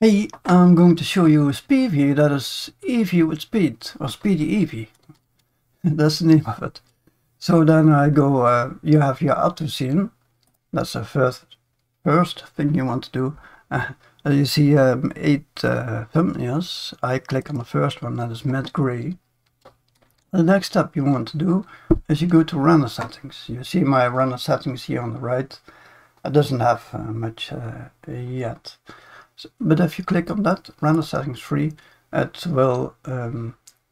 Hey, I'm going to show you a SPEEVE, that is EEVEE with speed, or speedy EEVEE. That's the name of it. So then I go, you have your atrazine. That's the first thing you want to do. You see 8 thumbnails. I click on the first one, that is matte gray. The next step you want to do is you go to render settings. You see my render settings here on the right. It doesn't have much yet. But if you click on that, render settings free, it will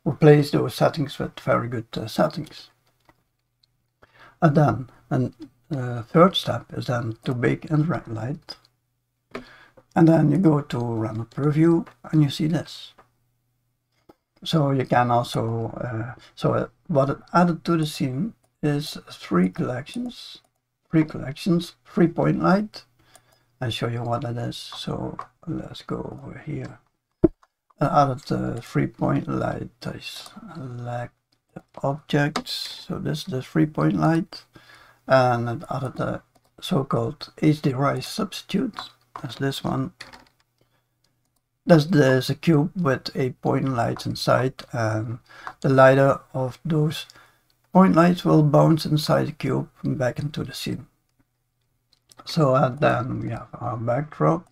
replace those settings with very good settings. And then, third step is then to bake and red light. And then you go to render preview and you see this. So you can also, so what it added to the scene is three collections, 3-point light. I'll show you what it is. So let's go over here. I added 3-point light. I select the objects. So this is the 3-point light. And it added a so-called HDRI substitute. That's this one. There's a cube with 8 point lights inside. And the lighter of those point lights will bounce inside the cube and back into the scene. So then we have our backdrop,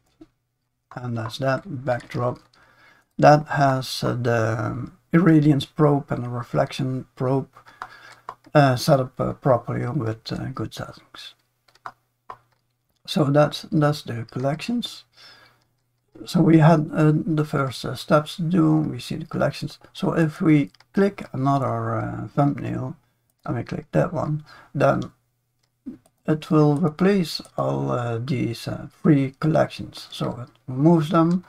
and that's that backdrop. That has the irradiance probe and the reflection probe set up properly with good settings. So that's the collections. So we had the first steps to do. We see the collections. So if we click another thumbnail, and we click that one, then it will replace all these 3 collections. So it removes them,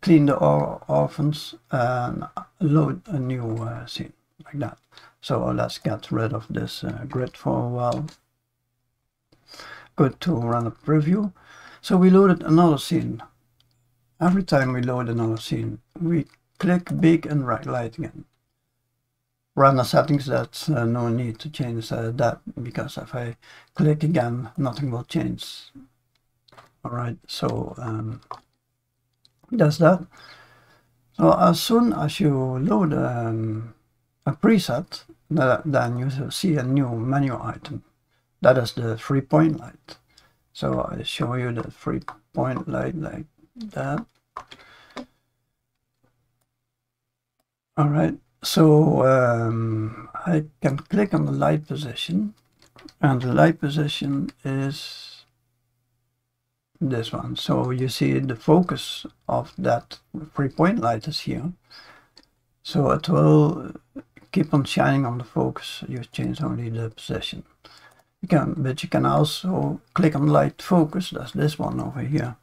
clean the orphans, and load a new scene, like that. So let's get rid of this grid for a while. Go to render preview. So we loaded another scene. Every time we load another scene, we click bake and red light again. Render settings, that's no need to change that, because if I click again, nothing will change. Alright, so that's that. So as soon as you load a preset, then you will see a new menu item. That is the 3-point light. So I show you the 3-point light like that. Alright. So I can click on the light position, and the light position is this one. So you see the focus of that 3-point light is here. So it will keep on shining on the focus. You change only the position. But you can also click on light focus. That's this one over here.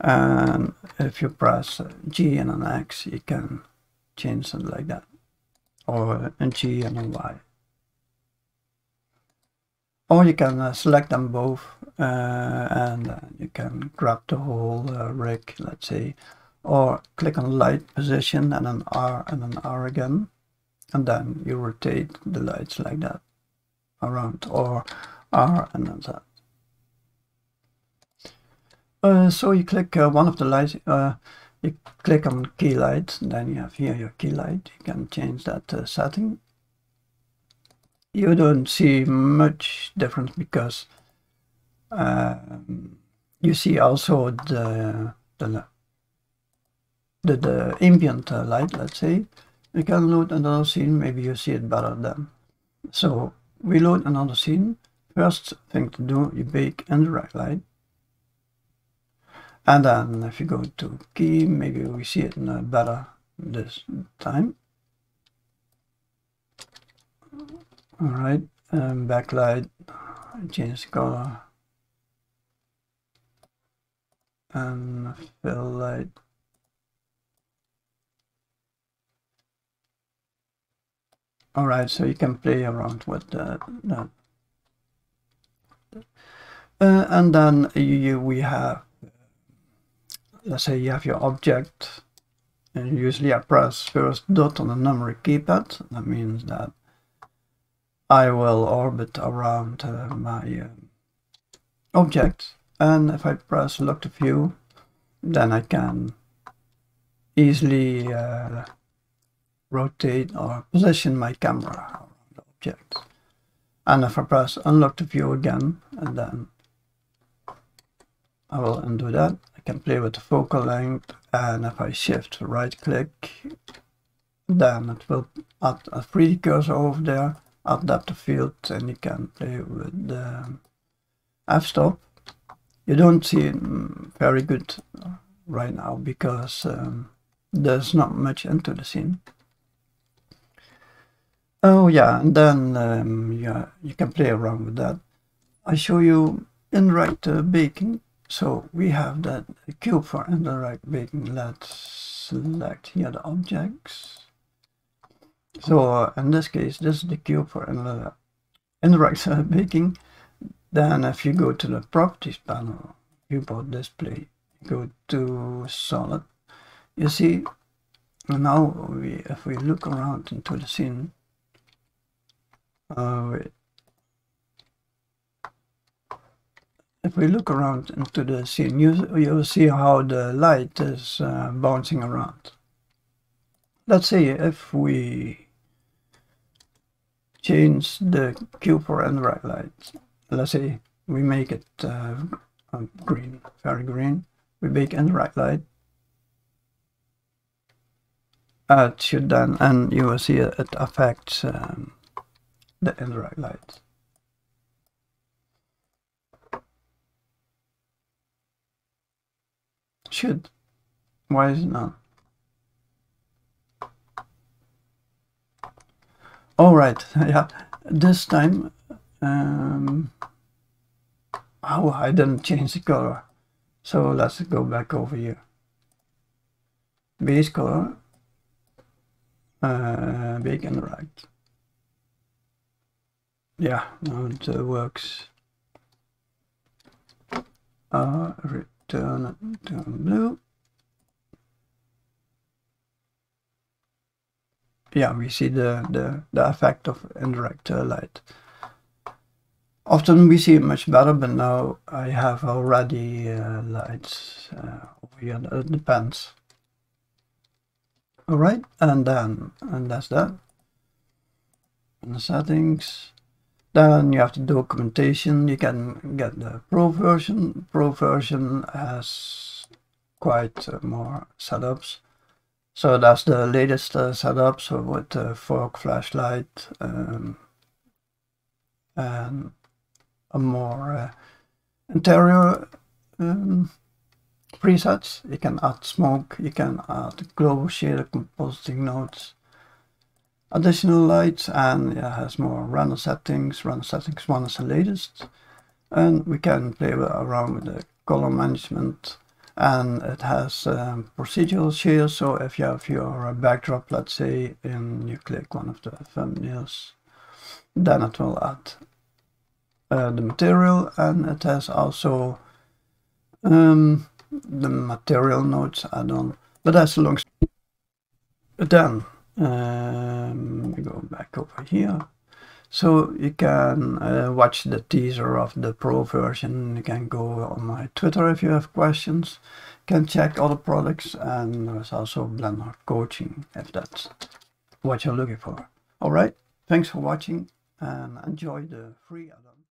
And if you press G and an X, you can change it like that. Or a G and a Y. Or you can select them both, and you can grab the whole rig, let's say, or click on light position and an R and an R again, and then you rotate the lights like that around, or R and then that. So you click one of the lights. You click on key light, then you have here your key light. You can change that setting. You don't see much difference because you see also the ambient light, let's say. You can load another scene, maybe you see it better then. So we load another scene. First thing to do, you bake and direct light. And then if you go to key, maybe we see it better this time. Alright, backlight, change the color. And fill light. Alright, so you can play around with that. And then we have, let's say you have your object, and usually I press first dot on the numeric keypad. That means that I will orbit around my object, and if I press lock to view, then I can easily rotate or position my camera around the object. And if I press unlock the view again, and then I will undo that, I can play with the focal length, and if I shift right click, then it will add a 3D cursor over there, adapt the field, and you can play with the f-stop. You don't see it very good right now because there's not much into the scene. Oh yeah, and then yeah, you can play around with that. I show you indirect baking. So we have that cube for indirect baking. Let's select here the objects. So in this case, this is the cube for indirect baking. Then if you go to the properties panel, viewport display, go to solid, you see now if we look around into the scene, if we look around into the scene, you'll see how the light is bouncing around. Let's say if we change the cube for indirect light, let's say we make it green, very green. We make indirect light. It should then, and you will see it affects the indirect light. Should. Why is it not? All right. Yeah. This time. Oh, I didn't change the color, so let's go back over here. Base color, big and right. Yeah, now it works. Return it to blue. Yeah, we see the effect of indirect light. Often we see it much better, but now I have already lights over here. It depends. All right, and then that's that. And the settings. Then you have the documentation. You can get the pro version. Pro version has quite more setups. So that's the latest setup. So with the fork flashlight and a more interior presets. You can add smoke, you can add glow, shader, compositing nodes, additional lights, and it has more render settings. Render settings 1 is the latest, and we can play around with the color management, and it has procedural shaders. So if you have your backdrop, let's say, and you click one of the thumbnails, then it will add the material, and it has also the material nodes add-on, but that's a long story. Then we go back over here, so you can watch the teaser of the pro version. You can go on my Twitter if you have questions. You can check other products, and there's also Blender coaching if that's what you're looking for. All right, thanks for watching, and enjoy the free add-on.